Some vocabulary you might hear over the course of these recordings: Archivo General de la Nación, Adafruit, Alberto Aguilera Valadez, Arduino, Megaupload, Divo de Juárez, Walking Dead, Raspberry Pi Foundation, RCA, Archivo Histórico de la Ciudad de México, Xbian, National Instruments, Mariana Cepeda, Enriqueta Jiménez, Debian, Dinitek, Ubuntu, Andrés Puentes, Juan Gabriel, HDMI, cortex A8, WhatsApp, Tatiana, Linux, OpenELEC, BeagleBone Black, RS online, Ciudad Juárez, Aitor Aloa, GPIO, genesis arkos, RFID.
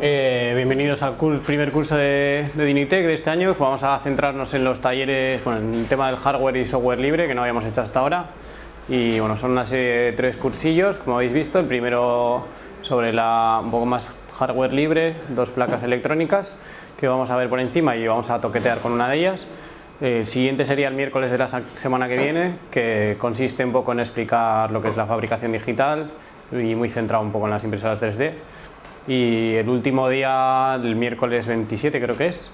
Bienvenidos al primer curso de Dinitek de este año. Vamos a centrarnos en los talleres, bueno, en el tema del hardware y software libre, que no habíamos hecho hasta ahora. Y bueno, son una serie de 3 cursillos, como habéis visto. El primero sobre un poco más hardware libre, 2 placas electrónicas que vamos a ver por encima y vamos a toquetear con una de ellas. El siguiente sería el miércoles de la semana que viene, que consiste un poco en explicar lo que es la fabricación digital y muy centrado un poco en las impresoras 3D. Y el último día, el miércoles 27 creo que es,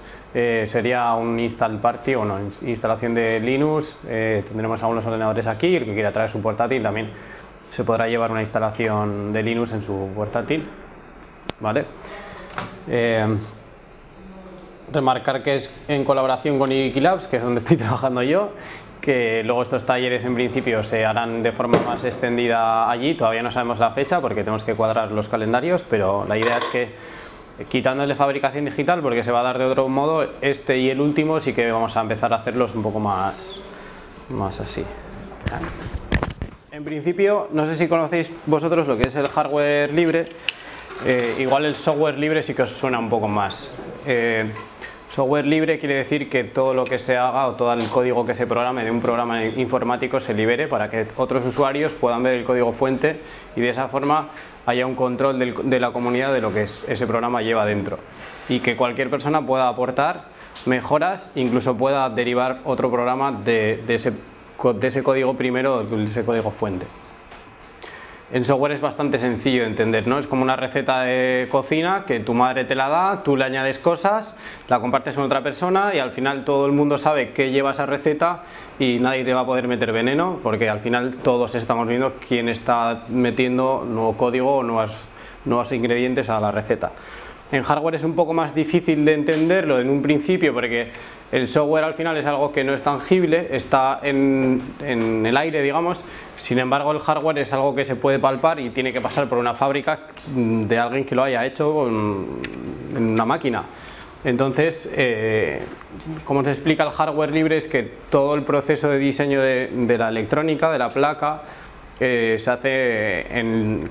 sería un install party, bueno, instalación de Linux. Tendremos algunos ordenadores aquí, el que quiera traer su portátil también se podrá llevar una instalación de Linux en su portátil, ¿vale? Remarcar que es en colaboración con Hirikilabs, que es donde estoy trabajando yo, que luego estos talleres en principio se harán de forma más extendida allí. Todavía no sabemos la fecha porque tenemos que cuadrar los calendarios, pero la idea es que quitándole fabricación digital, porque se va a dar de otro modo, este y el último sí que vamos a empezar a hacerlos un poco más así. En principio, no sé si conocéis vosotros lo que es el hardware libre. Igual el software libre sí que os suena un poco más. Software libre quiere decir que todo lo que se haga o todo el código que se programe de un programa informático se libere para que otros usuarios puedan ver el código fuente y de esa forma haya un control de la comunidad de lo que ese programa lleva dentro, y que cualquier persona pueda aportar mejoras, incluso pueda derivar otro programa de ese código primero, de ese código fuente. En software es bastante sencillo de entender, ¿no? Es como una receta de cocina que tu madre te la da, tú le añades cosas, la compartes con otra persona y al final todo el mundo sabe que lleva esa receta y nadie te va a poder meter veneno, porque al final todos estamos viendo quién está metiendo nuevo código o nuevos ingredientes a la receta. En hardware es un poco más difícil de entenderlo en un principio, porque el software al final es algo que no es tangible, está en el aire, digamos. Sin embargo, el hardware es algo que se puede palpar y tiene que pasar por una fábrica de alguien que lo haya hecho en una máquina. Entonces, como se explica el hardware libre, es que todo el proceso de diseño de la electrónica, de la placa, se hace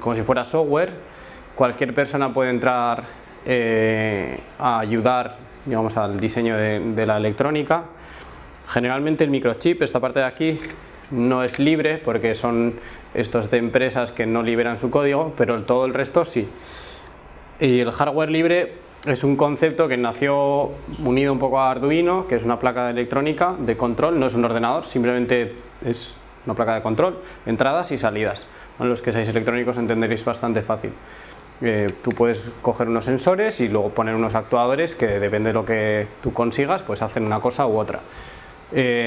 como si fuera software. Cualquier persona puede entrar a ayudar, digamos, al diseño de la electrónica. Generalmente el microchip, esta parte de aquí, no es libre porque son estos de empresas que no liberan su código, pero todo el resto sí. Y el hardware libre es un concepto que nació unido un poco a Arduino, que es una placa de electrónica de control, no es un ordenador, simplemente es una placa de control, entradas y salidas. Bueno, los que seáis electrónicos entenderéis bastante fácil. Tú puedes coger unos sensores y luego poner unos actuadores que, depende de lo que tú consigas, pues hacen una cosa u otra.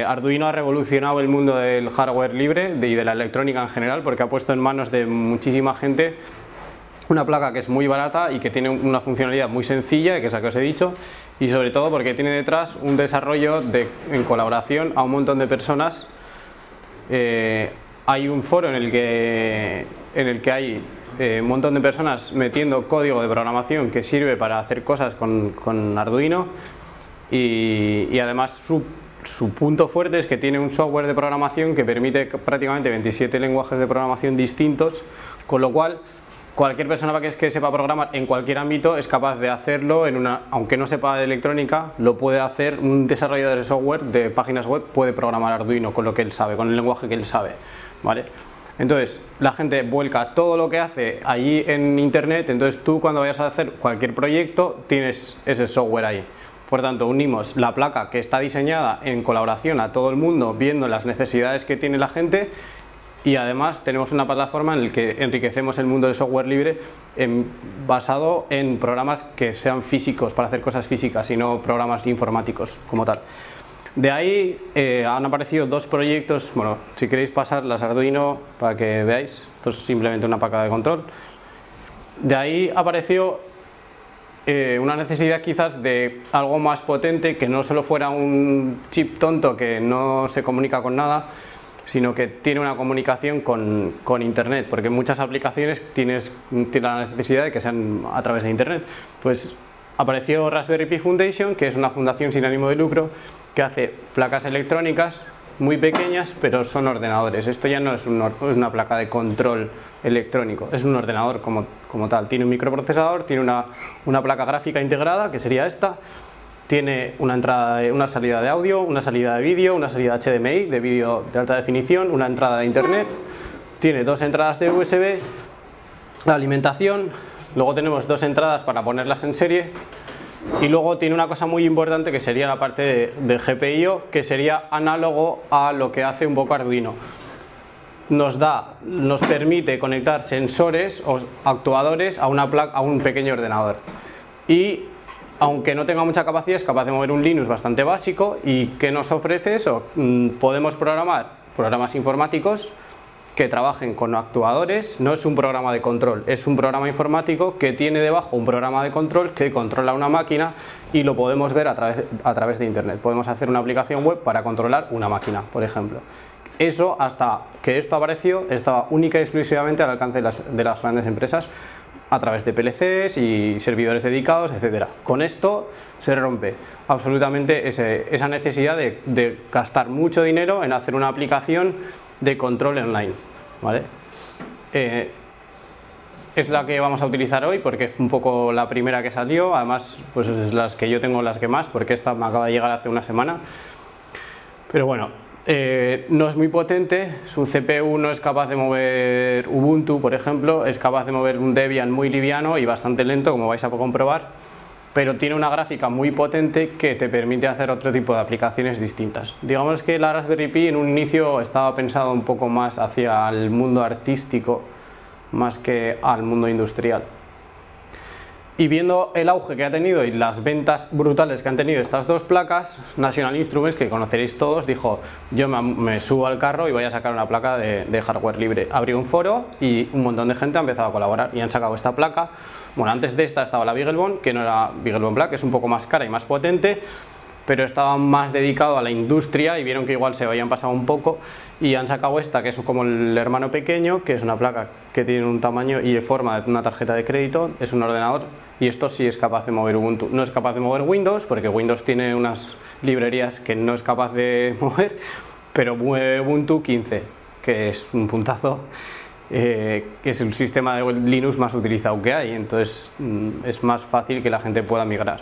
Arduino ha revolucionado el mundo del hardware libre y de la electrónica en general, porque ha puesto en manos de muchísima gente una placa que es muy barata y que tiene una funcionalidad muy sencilla, que es la que os he dicho, y sobre todo porque tiene detrás un desarrollo en colaboración a un montón de personas. Hay un foro en el que hay un montón de personas metiendo código de programación que sirve para hacer cosas con Arduino, y además su punto fuerte es que tiene un software de programación que permite prácticamente 27 lenguajes de programación distintos, con lo cual cualquier persona que sepa programar en cualquier ámbito es capaz de hacerlo, aunque no sepa de electrónica, lo puede hacer. Un desarrollador de software de páginas web puede programar Arduino con lo que él sabe, con el lenguaje que él sabe, ¿vale? Entonces la gente vuelca todo lo que hace allí en internet, entonces tú, cuando vayas a hacer cualquier proyecto, tienes ese software ahí. Por tanto, unimos la placa que está diseñada en colaboración a todo el mundo, viendo las necesidades que tiene la gente, y además tenemos una plataforma en la que enriquecemos el mundo del software libre basado en programas que sean físicos, para hacer cosas físicas, y no programas informáticos como tal. De ahí han aparecido 2 proyectos. Bueno, si queréis pasar las Arduino para que veáis, esto es simplemente una placa de control. De ahí apareció una necesidad quizás de algo más potente, que no solo fuera un chip tonto que no se comunica con nada, sino que tiene una comunicación con internet, porque muchas aplicaciones tienen la necesidad de que sean a través de internet. Pues apareció Raspberry Pi Foundation, que es una fundación sin ánimo de lucro que hace placas electrónicas muy pequeñas, pero son ordenadores. Esto ya no es una placa de control electrónico, es un ordenador como tal. Tiene un microprocesador, tiene una placa gráfica integrada, que sería esta. Tiene una entrada, una salida de audio, una salida de vídeo, una salida HDMI, de vídeo de alta definición, una entrada de internet. Tiene dos entradas de USB, la alimentación. Luego tenemos dos entradas para ponerlas en serie. Y luego tiene una cosa muy importante, que sería la parte de GPIO, que sería análogo a lo que hace un poco Arduino. Nos permite conectar sensores o actuadores a una placa, a un pequeño ordenador. Y aunque no tenga mucha capacidad, es capaz de mover un Linux bastante básico. ¿Y qué nos ofrece eso? Podemos programar programas informáticos que trabajen con actuadores. No es un programa de control, es un programa informático que tiene debajo un programa de control que controla una máquina, y lo podemos ver a través de internet. Podemos hacer una aplicación web para controlar una máquina, por ejemplo. Eso, hasta que esto apareció, estaba única y exclusivamente al alcance de las grandes empresas, a través de PLCs y servidores dedicados, etcétera. Con esto se rompe absolutamente esa necesidad de gastar mucho dinero en hacer una aplicación de control online, ¿vale? Es la que vamos a utilizar hoy porque es un poco la primera que salió. Además, pues es las que yo tengo las que más, porque esta me acaba de llegar hace una semana. Pero bueno, no es muy potente, su CPU no es capaz de mover Ubuntu, por ejemplo. Es capaz de mover un Debian muy liviano y bastante lento, como vais a comprobar, pero tiene una gráfica muy potente que te permite hacer otro tipo de aplicaciones distintas. Digamos que la Raspberry Pi en un inicio estaba pensado un poco más hacia el mundo artístico, más que al mundo industrial. Y viendo el auge que ha tenido y las ventas brutales que han tenido estas dos placas, National Instruments, que conoceréis todos, dijo: yo me subo al carro y voy a sacar una placa de hardware libre. Abrió un foro y un montón de gente ha empezado a colaborar y han sacado esta placa. Bueno, antes de esta estaba la BeagleBone, que no era BeagleBone Black, que es un poco más cara y más potente, pero estaba más dedicado a la industria y vieron que igual se habían pasado un poco y han sacado esta, que es como el hermano pequeño, que es una placa que tiene un tamaño y de forma de una tarjeta de crédito. Es un ordenador y esto sí es capaz de mover Ubuntu. No es capaz de mover Windows, porque Windows tiene unas librerías que no es capaz de mover, pero mueve Ubuntu 15, que es un puntazo, que es el sistema de Linux más utilizado que hay. Entonces es más fácil que la gente pueda migrar.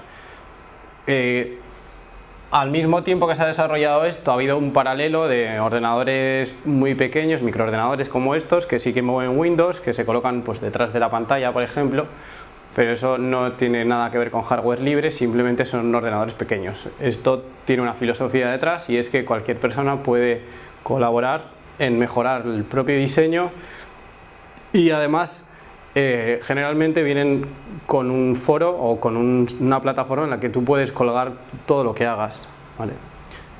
Al mismo tiempo que se ha desarrollado esto, ha habido un paralelo de ordenadores muy pequeños, microordenadores como estos, que sí que mueven Windows, que se colocan pues detrás de la pantalla, por ejemplo, pero eso no tiene nada que ver con hardware libre, simplemente son ordenadores pequeños. Esto tiene una filosofía detrás, y es que cualquier persona puede colaborar en mejorar el propio diseño, y además generalmente vienen con un foro o con una plataforma en la que tú puedes colgar todo lo que hagas, ¿vale?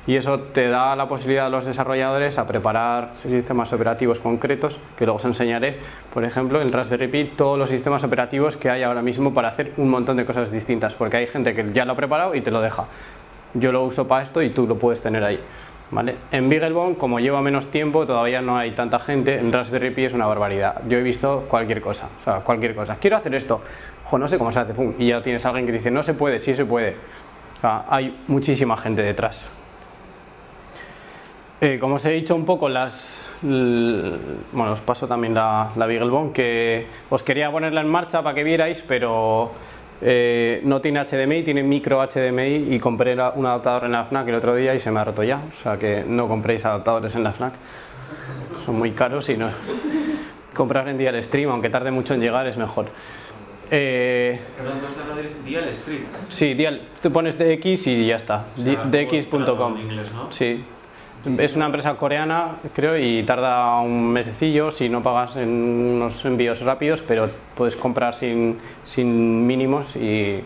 Y eso te da la posibilidad a los desarrolladores a preparar sistemas operativos concretos, que luego os enseñaré. Por ejemplo, en Raspberry Pi, todos los sistemas operativos que hay ahora mismo para hacer un montón de cosas distintas, porque hay gente que ya lo ha preparado y te lo deja. Yo lo uso para esto y tú lo puedes tener ahí, ¿vale? En BeagleBone, como lleva menos tiempo, todavía no hay tanta gente. En Raspberry Pi es una barbaridad. Yo he visto cualquier cosa, o sea, cualquier cosa. Quiero hacer esto, ojo, no sé cómo se hace, pum, y ya tienes a alguien que dice: no se puede, sí se puede. O sea, hay muchísima gente detrás. Como os he dicho un poco, bueno, os paso también la BeagleBone, que os quería ponerla en marcha para que vierais, pero no tiene HDMI, tiene micro HDMI, y compré un adaptador en la FNAC el otro día y se me ha roto ya. O sea que no compréis adaptadores en la FNAC, son muy caros, y no comprar en Dial Stream, aunque tarde mucho en llegar, es mejor. Perdón, ¿tú estás a Dial Stream? Sí, Dial, tú pones DX y ya está, o sea, DX.com, ¿no? Sí, es una empresa coreana, creo, y tarda un mesecillo si no pagas en unos envíos rápidos, pero puedes comprar sin mínimos y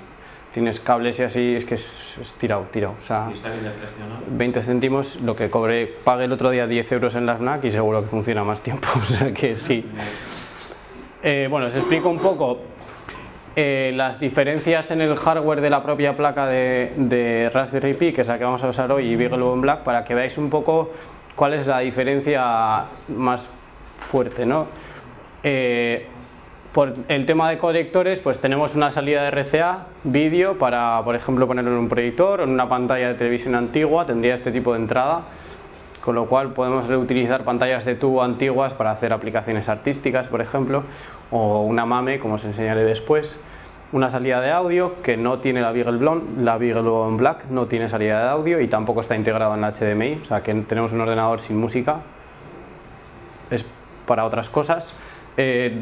tienes cables y así. Es que es tirado. O sea, está bien de precio, ¿no? 20 céntimos, lo que pagué el otro día 10 euros en la FNAC, y seguro que funciona más tiempo, o sea que sí. Bueno, os explico un poco las diferencias en el hardware de la propia placa de Raspberry Pi, que es la que vamos a usar hoy, y BeagleBone Black, para que veáis un poco cuál es la diferencia más fuerte, ¿no? Por el tema de conectores, pues tenemos una salida de RCA vídeo para, por ejemplo, ponerlo en un proyector o en una pantalla de televisión antigua. Tendría este tipo de entrada. con lo cual podemos reutilizar pantallas de tubo antiguas para hacer aplicaciones artísticas, por ejemplo, o una MAME, como os enseñaré después. Una salida de audio que no tiene la BeagleBone Black no tiene salida de audio y tampoco está integrado en la HDMI, o sea que tenemos un ordenador sin música, es para otras cosas.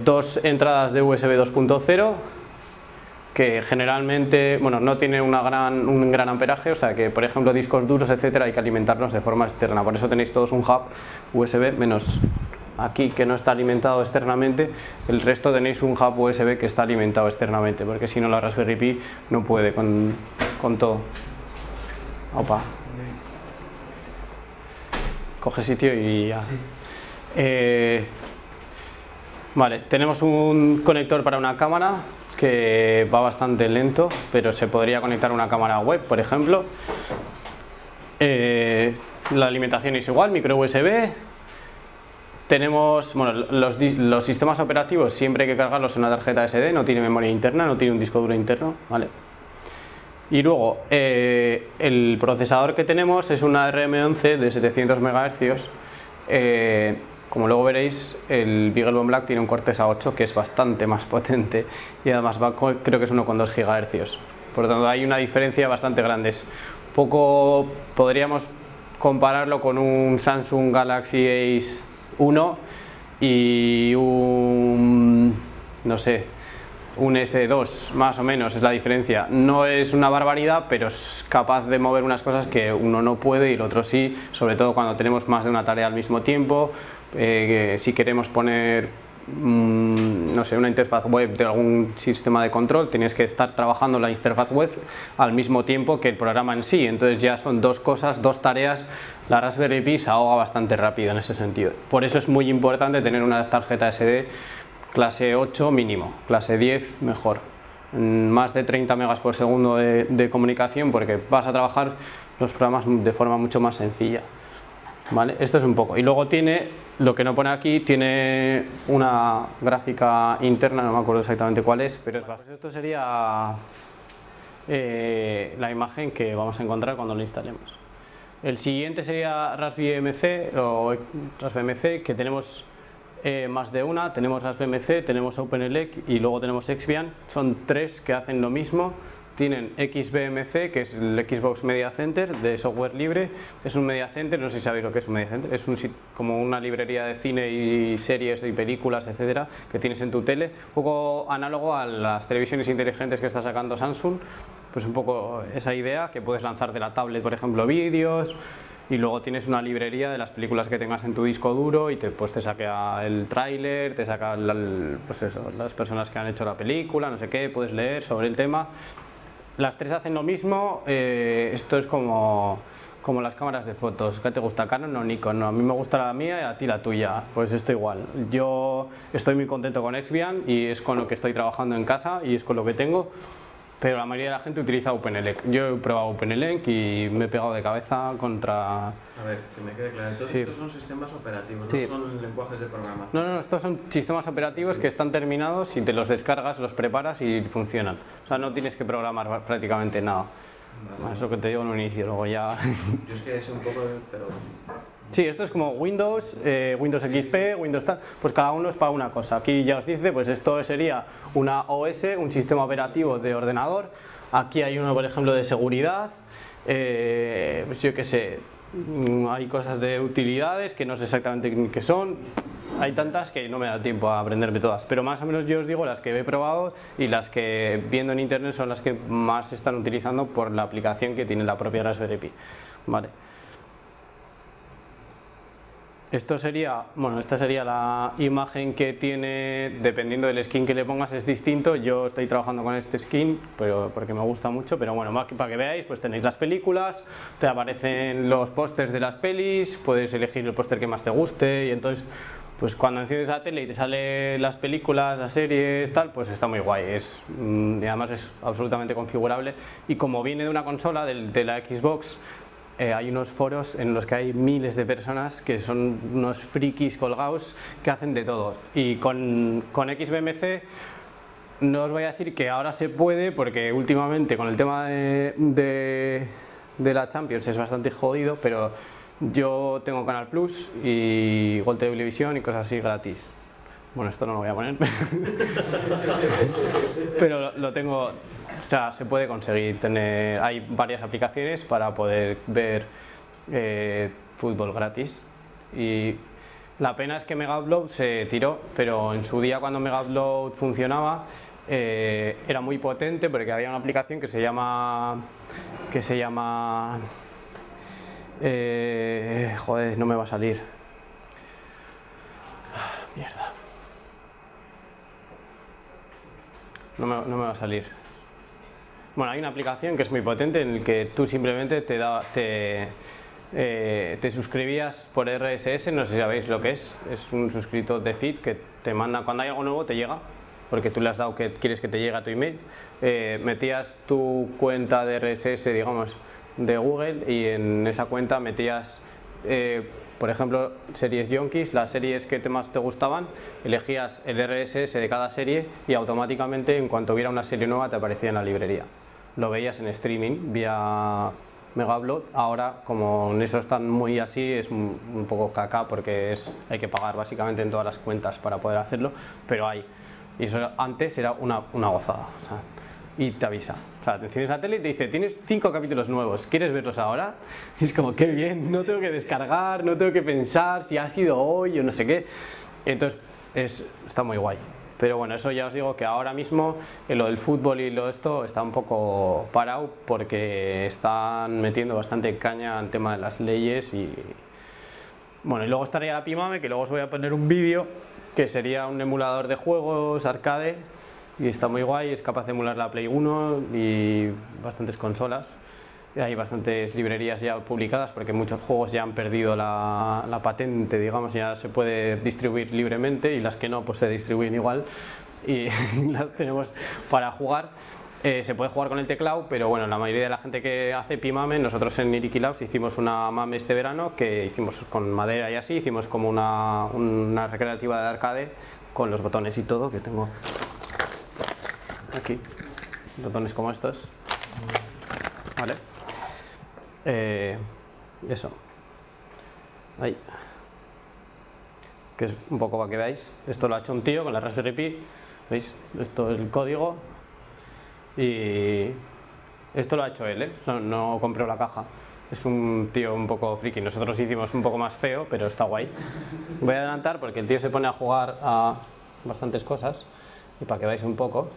Dos entradas de USB 2.0 que generalmente, bueno, no tiene un gran amperaje, o sea que por ejemplo discos duros, etcétera, hay que alimentarlos de forma externa, por eso tenéis todos un hub USB, menos aquí que no está alimentado externamente, el resto tenéis un hub USB que está alimentado externamente, porque si no la Raspberry Pi no puede con todo. Opa, coge sitio y ya. Vale, tenemos un conector para una cámara que va bastante lento, pero se podría conectar a una cámara web, por ejemplo. La alimentación es igual, micro USB. Tenemos, bueno, los sistemas operativos siempre hay que cargarlos en una tarjeta SD, no tiene memoria interna, no tiene un disco duro interno, ¿vale? Y luego, el procesador que tenemos es una RM11 de 700 MHz. Como luego veréis, el BeagleBone Black tiene un cortex A8 que es bastante más potente y además va, creo que es 1,2 GHz. Por lo tanto, hay una diferencia bastante grande. Es poco, podríamos compararlo con un Samsung Galaxy A8 y un, no sé, un S2, más o menos, es la diferencia. No es una barbaridad, pero es capaz de mover unas cosas que uno no puede y el otro sí, sobre todo cuando tenemos más de una tarea al mismo tiempo. Si queremos poner, no sé, una interfaz web de algún sistema de control, tienes que estar trabajando la interfaz web al mismo tiempo que el programa en sí, entonces ya son dos cosas, dos tareas. La Raspberry Pi se ahoga bastante rápido en ese sentido, por eso es muy importante tener una tarjeta SD clase 8 mínimo, clase 10 mejor, más de 30 megas por segundo de comunicación, porque vas a trabajar los programas de forma mucho más sencilla. Vale, esto es un poco, y luego tiene, lo que no pone aquí, tiene una gráfica interna, no me acuerdo exactamente cuál es, pero es bastante. Pues esto sería la imagen que vamos a encontrar cuando lo instalemos. El siguiente sería Raspberry MC, que tenemos más de una, tenemos Raspberry MC, tenemos OpenELEC y luego tenemos Xbian, son tres que hacen lo mismo. Tienen XBMC, que es el Xbox Media Center de software libre, es un Media Center, no sé si sabéis lo que es un Media Center, es como una librería de cine y series y películas, etcétera, que tienes en tu tele, un poco análogo a las televisiones inteligentes que está sacando Samsung, pues un poco esa idea, que puedes lanzar de la tablet, por ejemplo, vídeos, y luego tienes una librería de las películas que tengas en tu disco duro y pues te saca el tráiler, te saca pues eso, las personas que han hecho la película, no sé qué, puedes leer sobre el tema. Las tres hacen lo mismo, esto es como las cámaras de fotos. ¿Qué te gusta, Canon o Nikon? No, a mí me gusta la mía y a ti la tuya, pues esto igual. Yo estoy muy contento con Xbian y es con lo que estoy trabajando en casa y es con lo que tengo, pero la mayoría de la gente utiliza OpenELEC. Yo he probado OpenELEC y me he pegado de cabeza contra... A ver, que me quede claro, entonces sí. Estos son sistemas operativos, sí. No son lenguajes de programación. No, estos son sistemas operativos que están terminados y te los descargas, los preparas y funcionan. O sea, no tienes que programar prácticamente nada. Vale. Eso que te digo en un inicio, luego ya... Yo es que es un poco... Pero... Sí, esto es como Windows, Windows XP, sí. Windows tal, pues cada uno es para una cosa. Aquí ya os dice, pues esto sería una OS, un sistema operativo de ordenador. Aquí hay uno, por ejemplo, de seguridad, pues yo qué sé... Hay cosas de utilidades que no sé exactamente qué son, hay tantas que no me da tiempo a aprenderme todas, pero más o menos yo os digo las que he probado y las que viendo en internet son las que más se están utilizando por la aplicación que tiene la propia Raspberry Pi. Vale. Esto sería, bueno, esta sería la imagen que tiene, dependiendo del skin que le pongas es distinto. Yo estoy trabajando con este skin pero porque me gusta mucho, pero bueno, para que veáis, pues tenéis las películas, te aparecen los pósters de las pelis, puedes elegir el póster que más te guste y entonces, pues cuando enciendes la tele y te salen las películas, las series, tal, pues está muy guay. Y además es absolutamente configurable y como viene de una consola, de la Xbox, hay unos foros en los que hay miles de personas que son unos frikis colgados que hacen de todo y con XBMC no os voy a decir que ahora se puede porque últimamente con el tema de la Champions es bastante jodido, pero Yo tengo Canal Plus y Gol Televisión y cosas así gratis. Bueno, esto no lo voy a poner, pero lo tengo, o sea, se puede conseguir tener, hay varias aplicaciones para poder ver fútbol gratis. Y la pena es que Megaupload se tiró, pero en su día cuando Megaupload funcionaba era muy potente, porque había una aplicación que se llama, joder, no me va a salir. Mierda. No me va a salir. Bueno, hay una aplicación que es muy potente en la que tú simplemente te suscribías por RSS, no sé si sabéis lo que es un suscrito de feed que te manda, cuando hay algo nuevo te llega, porque tú le has dado que quieres que te llegue a tu email, metías tu cuenta de RSS, digamos, de Google, y en esa cuenta metías, por ejemplo, series Yonkis, las series que más te gustaban, elegías el RSS de cada serie y automáticamente en cuanto hubiera una serie nueva te aparecía en la librería. Lo veías en streaming vía Megaupload. Ahora, como en eso están muy así, es un poco caca, porque hay que pagar básicamente en todas las cuentas para poder hacerlo, pero hay. Y eso antes era una gozada. O sea, y te avisa. O sea, te enciendes la tele y te dice, tienes 5 capítulos nuevos, ¿quieres verlos ahora? Y es como, qué bien, no tengo que descargar, no tengo que pensar si ha sido hoy o no sé qué. Entonces, está muy guay. Pero bueno, eso ya os digo que ahora mismo lo del fútbol y lo de esto está un poco parado, porque están metiendo bastante caña al tema de las leyes. Y bueno, y luego estaría la Pimame, que luego os voy a poner un vídeo, que sería un emulador de juegos arcade y está muy guay, es capaz de emular la Play 1 y bastantes consolas. Hay bastantes librerías ya publicadas, porque muchos juegos ya han perdido la patente, digamos, ya se puede distribuir libremente, y las que no pues se distribuyen igual y las tenemos para jugar. Se puede jugar con el teclado, pero bueno, la mayoría de la gente que hace Pimame, nosotros en Hirikilabs hicimos una mame este verano que hicimos con madera y así, hicimos como una recreativa de arcade con los botones y todo, que tengo aquí, botones como estos, ¿vale? Eso. Ahí. Que es un poco para que veáis. Esto lo ha hecho un tío con la Raspberry Pi. ¿Veis? Esto es el código. Y esto lo ha hecho él, ¿eh? No compró la caja. Es un tío un poco friki. Nosotros hicimos un poco más feo, pero está guay. Voy a adelantar porque el tío se pone a jugar a bastantes cosas. Y para que veáis un poco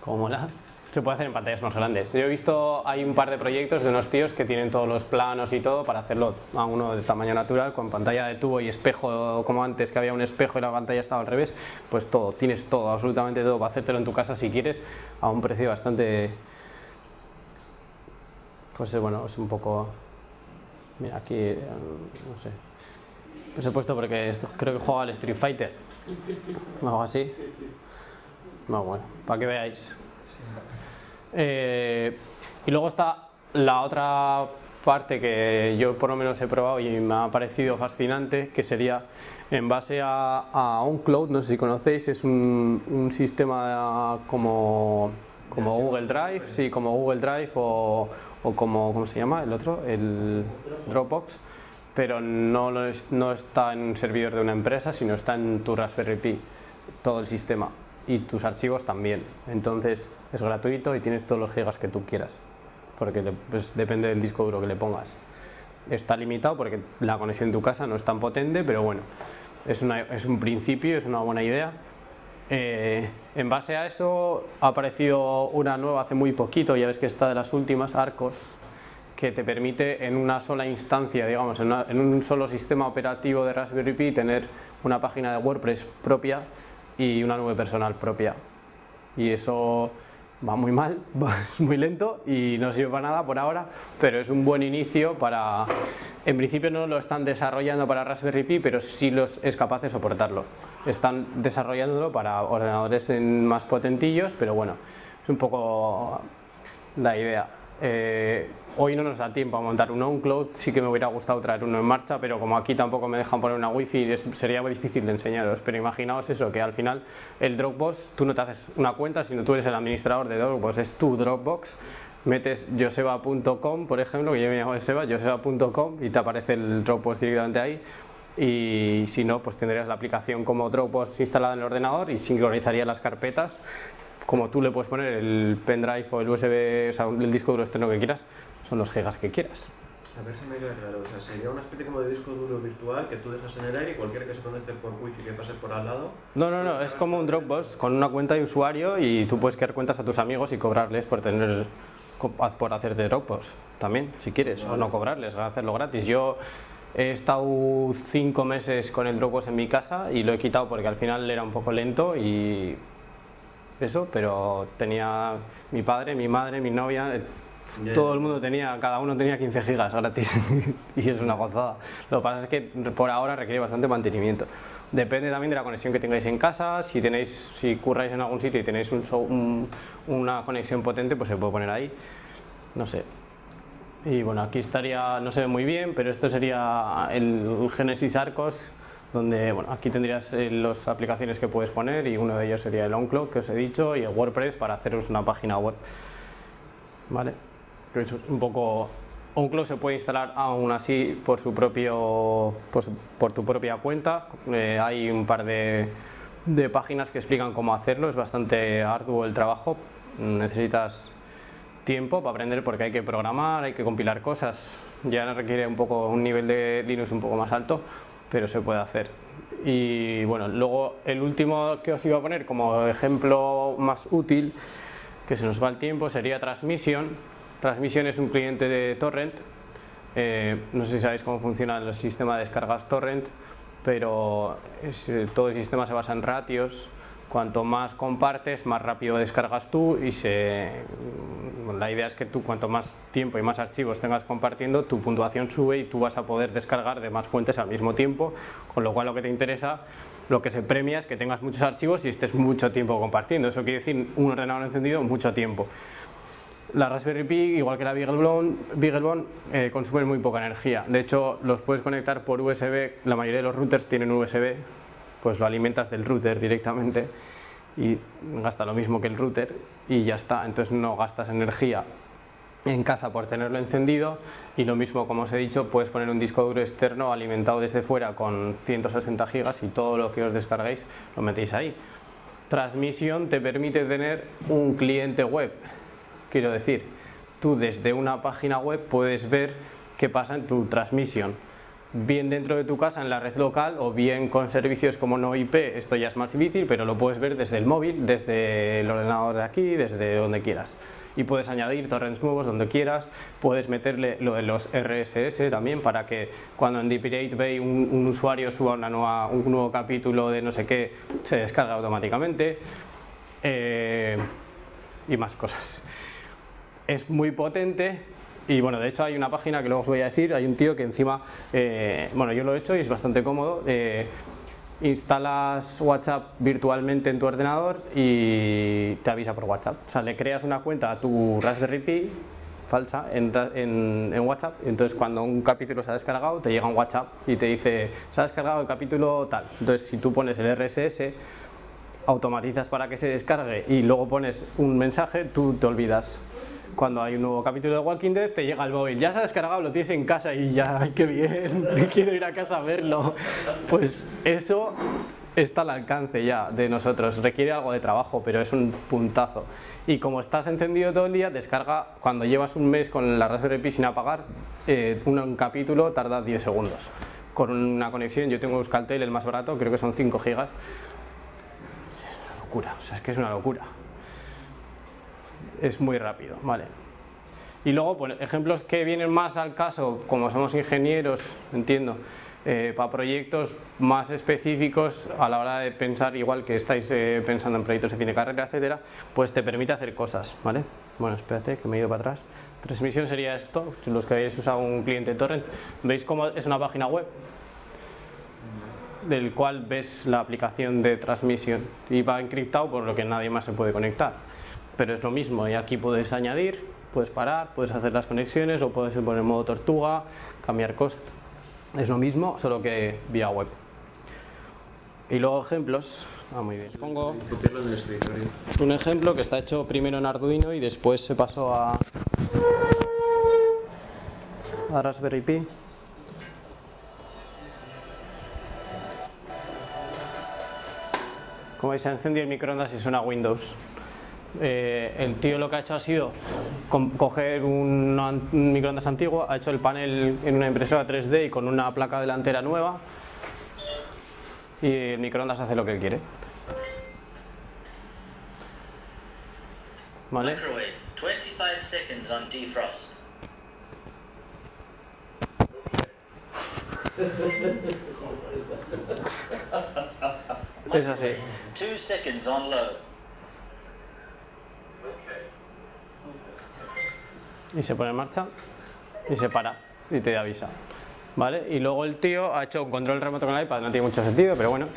cómo mola. Se puede hacer en pantallas más grandes. Yo he visto, hay un par de proyectos de unos tíos que tienen todos los planos y todo para hacerlo a uno de tamaño natural, con pantalla de tubo y espejo, como antes que había un espejo y la pantalla estaba al revés. Pues todo, tienes todo, absolutamente todo, para hacértelo en tu casa si quieres, a un precio bastante... Pues bueno, es un poco... Mira, aquí... no sé. Os he puesto porque creo que juega al Street Fighter. ¿O algo así? No, bueno, para que veáis. Y luego está la otra parte que yo por lo menos he probado y me ha parecido fascinante, que sería en base a ownCloud. No sé si conocéis, es un sistema como Google Drive, sí, como Google Drive o como, ¿cómo se llama el otro? El Dropbox, pero no está en un servidor de una empresa, sino está en tu Raspberry Pi, todo el sistema. Y tus archivos también. Entonces es gratuito y tienes todos los gigas que tú quieras, porque pues, depende del disco duro que le pongas. Está limitado porque la conexión en tu casa no es tan potente, pero bueno, es un principio, es una buena idea. En base a eso ha aparecido una nueva hace muy poquito, ya ves que está de las últimas, ARKOS, que te permite en una sola instancia, digamos, en un solo sistema operativo de Raspberry Pi tener una página de WordPress propia y una nube personal propia, y eso va muy mal, es muy lento y no sirve para nada por ahora, pero es un buen inicio para... En principio no lo están desarrollando para Raspberry Pi, pero sí es capaz de soportarlo. Están desarrollándolo para ordenadores más potentillos, pero bueno, es un poco la idea. Hoy no nos da tiempo a montar un ownCloud, sí que me hubiera gustado traer uno en marcha, pero como aquí tampoco me dejan poner una wifi, sería muy difícil de enseñaros. Pero imaginaos eso, que al final el Dropbox, tú no te haces una cuenta, sino tú eres el administrador de Dropbox, es tu Dropbox, metes joseba.com, por ejemplo, que yo me llamo Joseba, joseba.com, y te aparece el Dropbox directamente ahí. Y si no, pues tendrías la aplicación como Dropbox instalada en el ordenador y sincronizaría las carpetas. Como tú le puedes poner el pendrive o el USB, o sea, el disco duro externo que quieras, son los gigas que quieras. A ver si me queda claro, o sea, sería una especie como de disco duro virtual que tú dejas en el aire y cualquiera que se conecte por wifi que pase por al lado... No, es como un Dropbox con una cuenta de usuario y tú puedes crear cuentas a tus amigos y cobrarles por tener... por hacerte Dropbox también, si quieres, vale. O no cobrarles, hacerlo gratis. Yo he estado 5 meses con el Dropbox en mi casa y lo he quitado porque al final era un poco lento y... eso, pero tenía mi padre, mi madre, mi novia... Todo el mundo tenía, cada uno tenía 15 gigas gratis y es una gozada. Lo que pasa es que por ahora requiere bastante mantenimiento. Depende también de la conexión que tengáis en casa, si curráis en algún sitio y tenéis una conexión potente, pues se puede poner ahí, no sé. Y bueno, aquí estaría, no se ve muy bien, pero esto sería el Genesi ARKOS, donde bueno, aquí tendrías las aplicaciones que puedes poner y uno de ellos sería el ownCloud, que os he dicho, y el WordPress para haceros una página web, ¿vale? Un poco, ownCloud se puede instalar aún así por su propio, por tu propia cuenta. Hay un par de páginas que explican cómo hacerlo. Es bastante arduo el trabajo, necesitas tiempo para aprender porque hay que programar, hay que compilar cosas. Ya requiere un poco un nivel de Linux un poco más alto, pero se puede hacer. Y bueno, luego el último que os iba a poner como ejemplo más útil, que se nos va el tiempo, sería Transmission. Transmission es un cliente de torrent, no sé si sabéis cómo funcionan los sistemas de descargas torrent, pero todo el sistema se basa en ratios. Cuanto más compartes, más rápido descargas tú y la idea es que tú cuanto más tiempo y más archivos tengas compartiendo, tu puntuación sube y tú vas a poder descargar de más fuentes al mismo tiempo, con lo cual lo que te interesa, lo que se premia es que tengas muchos archivos y estés mucho tiempo compartiendo. Eso quiere decir un ordenador encendido mucho tiempo. La Raspberry Pi, igual que la BeagleBone, consumen muy poca energía. De hecho, los puedes conectar por USB. La mayoría de los routers tienen USB, pues lo alimentas del router directamente y gasta lo mismo que el router y ya está. Entonces no gastas energía en casa por tenerlo encendido. Y lo mismo, como os he dicho, puedes poner un disco duro externo alimentado desde fuera con 160 gigas y todo lo que os descarguéis lo metéis ahí. Transmission te permite tener un cliente web. Quiero decir, tú desde una página web puedes ver qué pasa en tu transmisión, bien dentro de tu casa en la red local o bien con servicios como no IP. Esto ya es más difícil, pero lo puedes ver desde el móvil, desde el ordenador de aquí, desde donde quieras. Y puedes añadir torrents nuevos donde quieras, puedes meterle lo de los RSS también para que cuando en Pirate Bay un usuario suba un nuevo capítulo de no sé qué, se descarga automáticamente y más cosas. Es muy potente y bueno, de hecho hay una página que luego os voy a decir, hay un tío que encima, bueno, yo lo he hecho y es bastante cómodo. Instalas WhatsApp virtualmente en tu ordenador y te avisa por WhatsApp, o sea, le creas una cuenta a tu Raspberry Pi falsa en WhatsApp, entonces cuando un capítulo se ha descargado te llega un WhatsApp y te dice se ha descargado el capítulo tal, entonces si tú pones el RSS, automatizas para que se descargue y luego pones un mensaje, tú te olvidas. Cuando hay un nuevo capítulo de Walking Dead te llega el móvil, ya se ha descargado, lo tienes en casa y ya, ¡ay, qué bien! Quiero ir a casa a verlo. Pues eso está al alcance ya de nosotros, requiere algo de trabajo, pero es un puntazo. Y como estás encendido todo el día, descarga, cuando llevas un mes con la Raspberry Pi sin apagar, un capítulo tarda 10 segundos. Con una conexión, yo tengo Euskaltel, el más barato, creo que son 5 gigas. Es una locura, o sea, es que es una locura. Es muy rápido, vale. Y luego, pues, ejemplos que vienen más al caso, como somos ingenieros, entiendo, para proyectos más específicos a la hora de pensar, igual que estáis pensando en proyectos de fin de carrera, etcétera, pues te permite hacer cosas, ¿vale? Bueno, espérate que me he ido para atrás. Transmisión sería esto, los que habéis usado un cliente torrent, ¿veis cómo es una página web? Del cual ves la aplicación de transmisión y va encriptado por lo que nadie más se puede conectar. Pero es lo mismo y aquí puedes añadir, puedes parar, puedes hacer las conexiones o puedes poner modo tortuga, cambiar cosas. Es lo mismo, solo que vía web. Y luego ejemplos. Muy bien. Os pongo un ejemplo que está hecho primero en Arduino y después se pasó a a Raspberry Pi. Como veis, se ha encendido el microondas y suena Windows. El tío lo que ha hecho ha sido coger un microondas antiguo, ha hecho el panel en una impresora 3D y con una placa delantera nueva, y el microondas hace lo que quiere. Vale. Microwave, 25 seconds on defrost. Es así. 2 seconds on low. Y se pone en marcha y se para y te avisa, ¿vale? Y luego el tío ha hecho un control remoto con el iPad, no tiene mucho sentido, pero bueno.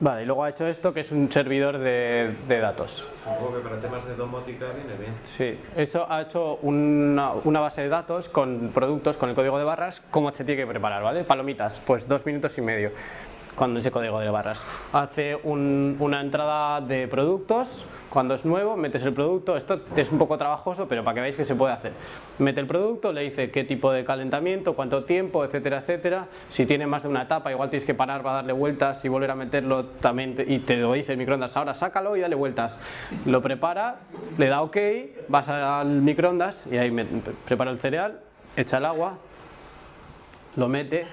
Vale, y luego ha hecho esto, que es un servidor de datos. Supongo que para temas de domótica viene bien. Sí, esto ha hecho una base de datos con productos, con el código de barras, cómo se tiene que preparar, ¿vale? Palomitas, pues 2 minutos y medio. Cuando ese código de barras hace una entrada de productos, cuando es nuevo metes el producto, esto es un poco trabajoso pero para que veáis que se puede hacer, mete el producto, le dice qué tipo de calentamiento, cuánto tiempo, etcétera, etcétera. Si tiene más de una etapa igual tienes que parar para darle vueltas y volver a meterlo también, y te lo dice el microondas, ahora sácalo y dale vueltas. Lo prepara, le da ok, vas al microondas y ahí prepara el cereal, echa el agua, lo mete,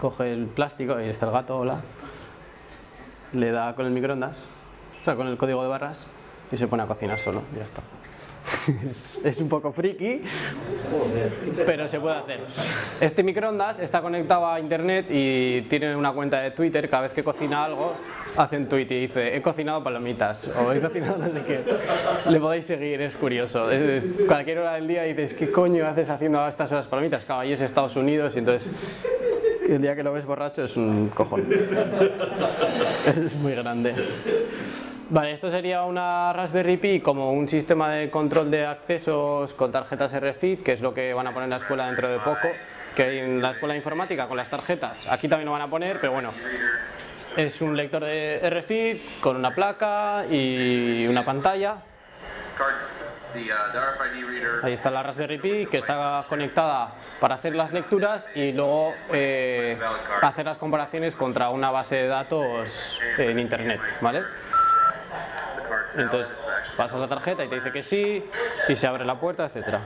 coge el plástico, ahí está el gato, hola, le da con el microondas, o sea, con el código de barras, y se pone a cocinar solo, ya está. Es un poco friki, pero se puede hacer. Este microondas está conectado a internet y tiene una cuenta de Twitter, cada vez que cocina algo hace un tweet y dice, he cocinado palomitas, o he cocinado no sé qué. Le podéis seguir, es curioso. Cualquier hora del día dices, ¿qué coño haces haciendo a estas horas palomitas? Claro, ahí es Estados Unidos y entonces... El día que lo ves borracho es un cojón. Es muy grande. Vale, esto sería una Raspberry Pi como un sistema de control de accesos con tarjetas RFID, que es lo que van a poner en la escuela dentro de poco, que hay en la escuela de informática con las tarjetas. Aquí también lo van a poner, pero bueno. Es un lector de RFID con una placa y una pantalla. Ahí está la Raspberry Pi que está conectada para hacer las lecturas y luego hacer las comparaciones contra una base de datos en internet, ¿vale? Entonces pasas la tarjeta y te dice que sí y se abre la puerta, etcétera.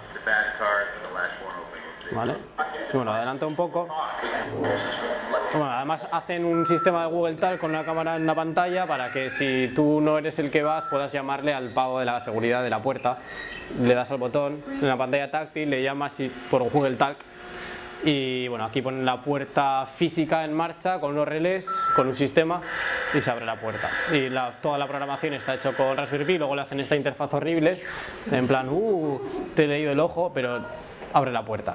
¿Vale? Bueno, adelanto un poco. Bueno, además hacen un sistema de Google Talk con una cámara en una pantalla para que si tú no eres el que vas puedas llamarle al pavo de la seguridad de la puerta, le das al botón en la pantalla táctil, le llamas por Google Talk y bueno, aquí ponen la puerta física en marcha con unos relés, con un sistema y se abre la puerta. Y toda la programación está hecho con Raspberry Pi, luego le hacen esta interfaz horrible en plan, te he leído el ojo, pero abre la puerta.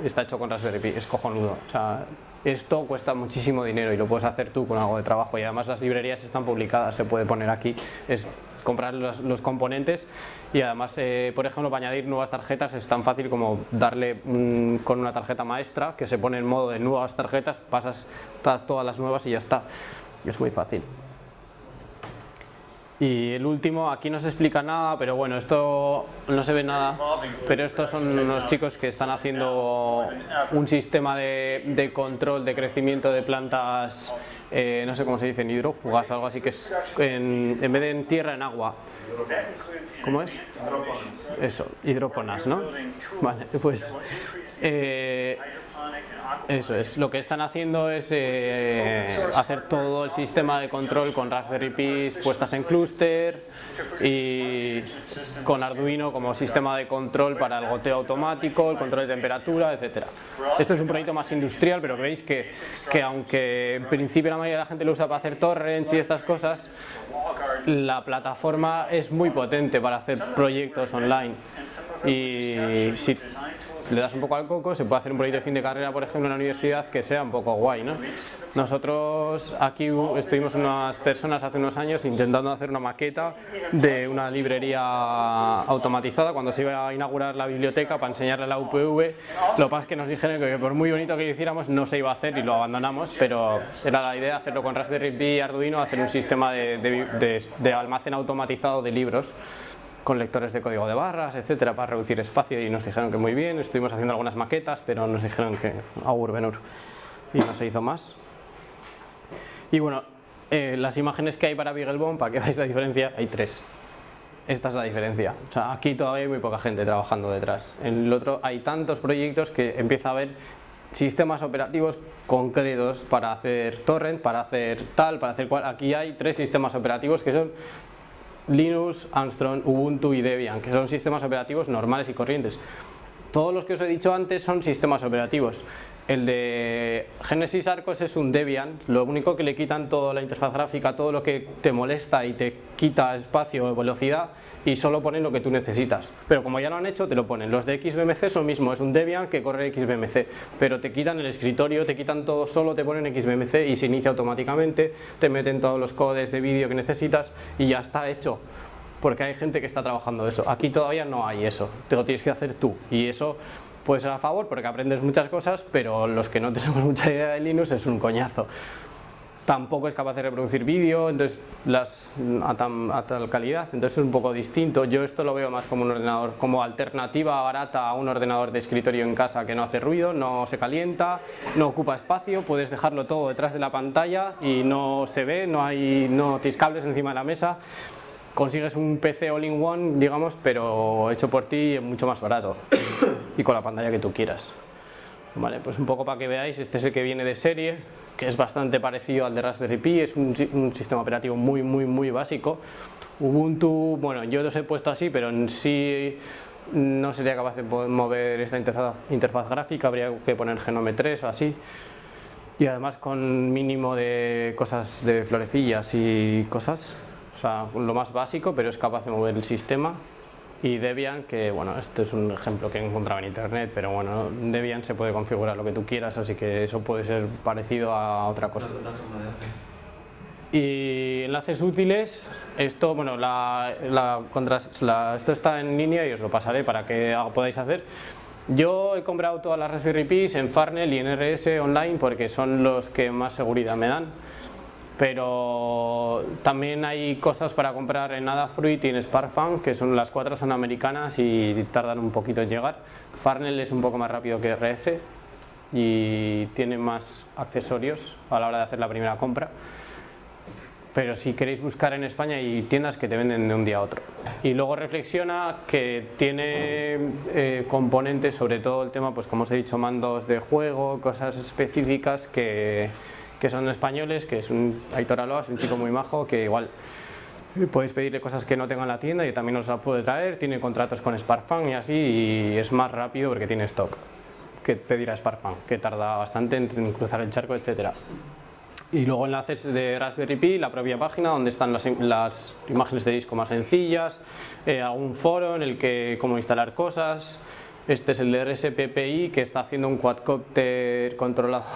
Está hecho con Raspberry Pi, es cojonudo. O sea, esto cuesta muchísimo dinero y lo puedes hacer tú con algo de trabajo. Y además las librerías están publicadas, se puede poner aquí, es comprar los componentes. Y además, por ejemplo, para añadir nuevas tarjetas es tan fácil como darle con una tarjeta maestra que se pone en modo de nuevas tarjetas, pasas todas las nuevas y ya está. Y es muy fácil. Y el último, aquí no se explica nada, pero bueno, esto no se ve nada, pero estos son unos chicos que están haciendo un sistema de control de crecimiento de plantas, no sé cómo se dicen, hidrófugas o algo así, que es en vez de en tierra, en agua. ¿Cómo es? Eso, hidróponas, ¿no? Vale, pues... eso es, lo que están haciendo es hacer todo el sistema de control con Raspberry Pis puestas en clúster y con Arduino como sistema de control para el goteo automático, el control de temperatura, etcétera. Esto es un proyecto más industrial, pero veis que aunque en principio la mayoría de la gente lo usa para hacer torrents y estas cosas, la plataforma es muy potente para hacer proyectos online. Y si le das un poco al coco, se puede hacer un proyecto de fin de carrera, por ejemplo, en la universidad, que sea un poco guay, ¿no? Nosotros aquí estuvimos unas personas hace unos años intentando hacer una maqueta de una librería automatizada cuando se iba a inaugurar la biblioteca para enseñarle a la UPV. Lo que pasa es que nos dijeron que por muy bonito que lo hiciéramos no se iba a hacer y lo abandonamos, pero era la idea hacerlo con Raspberry Pi y Arduino, hacer un sistema de almacén automatizado de libros, con lectores de código de barras, etcétera, para reducir espacio, y nos dijeron que muy bien. Estuvimos haciendo algunas maquetas, pero nos dijeron que agur benur, y no se hizo más. Y bueno, las imágenes que hay para BeagleBone, para que veáis la diferencia, hay tres. Esta es la diferencia. O sea, aquí todavía hay muy poca gente trabajando detrás. En el otro hay tantos proyectos que empieza a haber sistemas operativos concretos para hacer torrent, para hacer tal, para hacer cual. Aquí hay tres sistemas operativos que son Linux, Armstrong, Ubuntu y Debian, que son sistemas operativos normales y corrientes. Todos los que os he dicho antes son sistemas operativos. El de Genesi ARKOS es un Debian, lo único que le quitan toda la interfaz gráfica, todo lo que te molesta y te quita espacio o velocidad, y solo ponen lo que tú necesitas. Pero como ya lo han hecho, te lo ponen. Los de XBMC son lo mismo, es un Debian que corre XBMC, pero te quitan el escritorio, te quitan todo, solo te ponen XBMC y se inicia automáticamente, te meten todos los codes de vídeo que necesitas y ya está hecho. Porque hay gente que está trabajando eso. Aquí todavía no hay eso, te lo tienes que hacer tú, y eso puede ser a favor porque aprendes muchas cosas, pero los que no tenemos mucha idea de Linux es un coñazo. Tampoco es capaz de reproducir vídeo a tal calidad, entonces es un poco distinto. Yo esto lo veo más como un ordenador, como alternativa barata a un ordenador de escritorio en casa, que no hace ruido, no se calienta, no ocupa espacio, puedes dejarlo todo detrás de la pantalla y no se ve, no tienes cables encima de la mesa. Consigues un PC all-in-one, digamos, pero hecho por ti, mucho más barato y con la pantalla que tú quieras. Vale, pues un poco para que veáis, este es el que viene de serie, que es bastante parecido al de Raspberry Pi, es un sistema operativo muy, muy, muy básico. Ubuntu, bueno, yo los he puesto así, pero en sí no sería capaz de poder mover esta interfaz gráfica, habría que poner Genome 3 o así. Y además con mínimo de cosas de florecillas y cosas. O sea, lo más básico, pero es capaz de mover el sistema. Y Debian, que bueno, este es un ejemplo que he encontrado en internet, pero bueno, Debian se puede configurar lo que tú quieras, así que eso puede ser parecido a otra cosa. Y enlaces útiles, esto, bueno, esto está en línea y os lo pasaré para que podáis hacer. Yo he comprado todas las Raspberry Pis en Farnell y en RS online porque son los que más seguridad me dan. Pero también hay cosas para comprar en Adafruit y en SparkFun, que son las cuatro son americanas y tardan un poquito en llegar. Farnell es un poco más rápido que RS y tiene más accesorios a la hora de hacer la primera compra. Pero si queréis buscar en España hay tiendas que te venden de un día a otro. Y luego Reflexiona, que tiene componentes, sobre todo el tema, pues como os he dicho, mandos de juego, cosas específicas que son españoles, que es un Aitor Aloa, es un chico muy majo, que igual podéis pedirle cosas que no tenga en la tienda y también os las puede traer, tiene contratos con SparkFun y así, y es más rápido porque tiene stock que pedir a SparkFun, que tarda bastante en cruzar el charco, etcétera. Y luego enlaces de Raspberry Pi, la propia página donde están las imágenes de disco más sencillas, algún foro en el que cómo instalar cosas. Este es el de RSPPI, que está haciendo un quadcopter controlado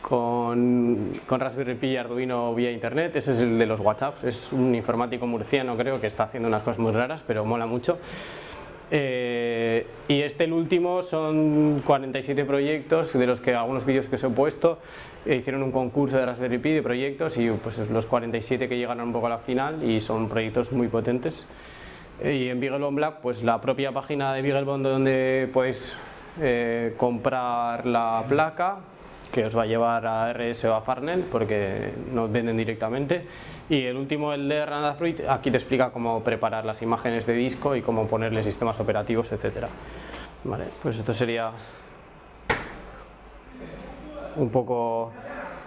con Raspberry Pi y Arduino vía internet. Ese es el de los WhatsApps, es un informático murciano, creo, que está haciendo unas cosas muy raras, pero mola mucho. Y el último son 47 proyectos, de los que algunos vídeos que os he puesto, hicieron un concurso de Raspberry Pi de proyectos y pues los 47 que llegaron un poco a la final, y son proyectos muy potentes. Y en BeagleBone Black, pues la propia página de BeagleBone donde podéis comprar la placa, que os va a llevar a RS o a Farnell porque nos venden directamente. Y el último, el de Adafruit, aquí te explica cómo preparar las imágenes de disco y cómo ponerle sistemas operativos, etcétera. Vale, pues esto sería un poco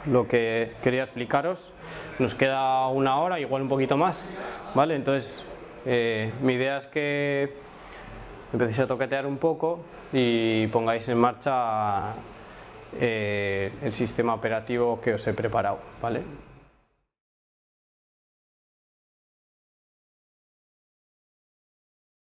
lo que quería explicaros. Nos queda una hora, igual un poquito más, ¿vale? Entonces mi idea es que empecéis a toquetear un poco y pongáis en marcha el sistema operativo que os he preparado, ¿vale?